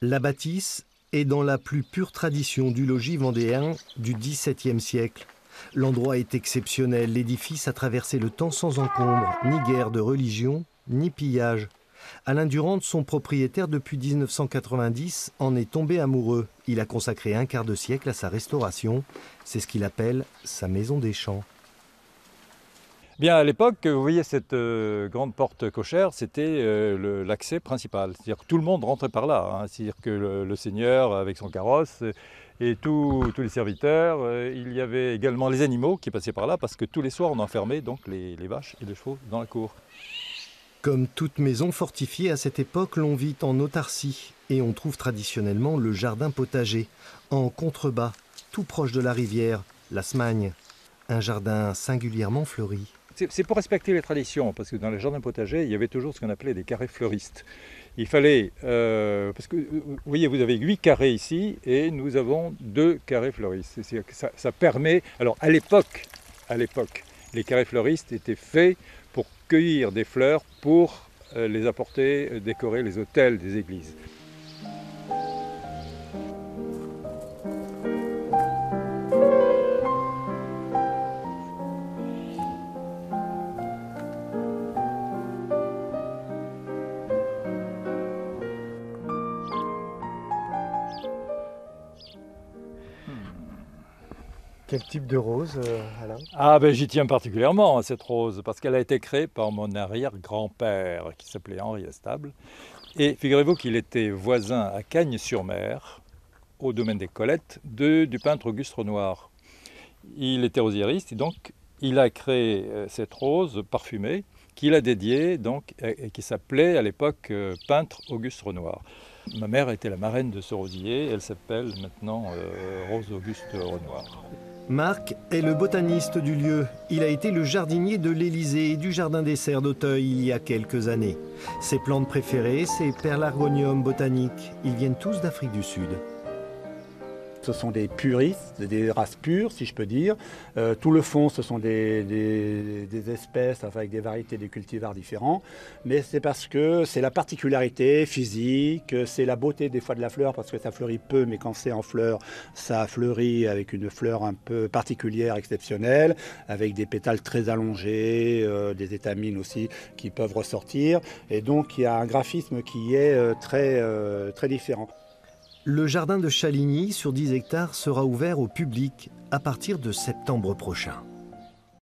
La bâtisse est dans la plus pure tradition du logis vendéen du XVIIe siècle. L'endroit est exceptionnel, l'édifice a traversé le temps sans encombre, ni guerre de religion, ni pillage. Alain Durand, son propriétaire depuis 1990, en est tombé amoureux. Il a consacré un quart de siècle à sa restauration. C'est ce qu'il appelle sa maison des champs. Bien, à l'époque, vous voyez cette grande porte cochère, c'était l'accès principal. C'est-à-dire que tout le monde rentrait par là. Hein. C'est-à-dire que le seigneur avec son carrosse et tous les serviteurs. Il y avait également les animaux qui passaient par là parce que tous les soirs on enfermait donc les vaches et les chevaux dans la cour. Comme toute maison fortifiée à cette époque, l'on vit en autarcie et on trouve traditionnellement le jardin potager, en contrebas, tout proche de la rivière, la Smagne. Un jardin singulièrement fleuri. C'est pour respecter les traditions, parce que dans les jardins potagers, il y avait toujours ce qu'on appelait des carrés fleuristes. Il fallait, parce que vous voyez, vous avez 8 carrés ici et nous avons 2 carrés fleuristes. Ça permet, alors à l'époque, les carrés fleuristes étaient faits pour cueillir des fleurs pour les apporter, décorer les autels des églises. Quel type de rose, Alain? Ah ben j'y tiens particulièrement à cette rose, parce qu'elle a été créée par mon arrière-grand-père, qui s'appelait Henri Estable. Et figurez-vous qu'il était voisin à Cagnes-sur-Mer, au domaine des Colettes, du peintre Auguste Renoir. Il était rosiériste, et donc il a créé cette rose parfumée, qu'il a dédiée, donc, et qui s'appelait à l'époque peintre Auguste Renoir. Ma mère était la marraine de ce rosier, elle s'appelle maintenant Rose Auguste Renoir. Marc est le botaniste du lieu. Il a été le jardinier de l'Élysée et du Jardin des Serres d'Auteuil il y a quelques années. Ses plantes préférées, ses pelargoniums botaniques, ils viennent tous d'Afrique du Sud. Ce sont des puristes, des races pures, si je peux dire. Tout le fond, ce sont des espèces avec des variétés, des cultivars différents. Mais c'est parce que c'est la particularité physique, c'est la beauté des fois de la fleur, parce que ça fleurit peu, mais quand c'est en fleur, ça fleurit avec une fleur un peu particulière, exceptionnelle, avec des pétales très allongés, des étamines aussi qui peuvent ressortir. Et donc, il y a un graphisme qui est très différent. Le jardin de Chaligny, sur 10 hectares, sera ouvert au public à partir de septembre prochain.